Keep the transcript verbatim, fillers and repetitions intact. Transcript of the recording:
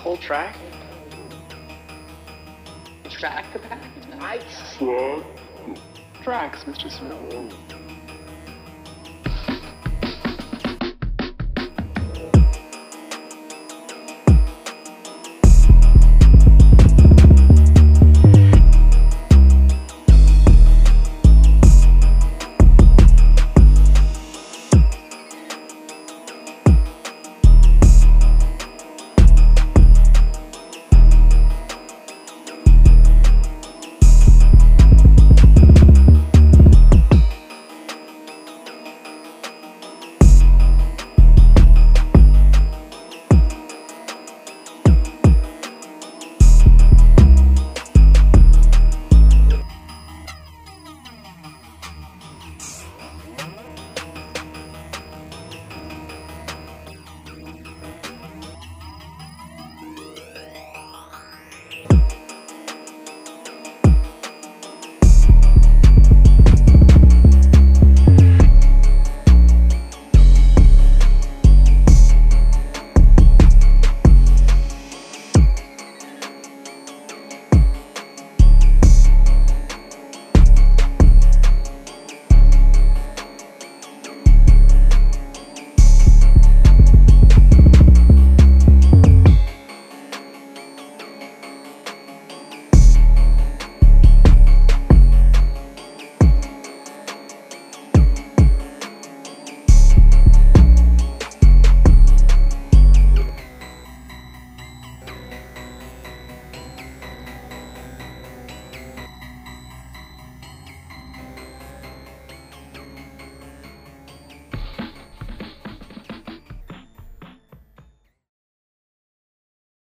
Whole track? Track the pack? Nice. Tracks, Mister Smith.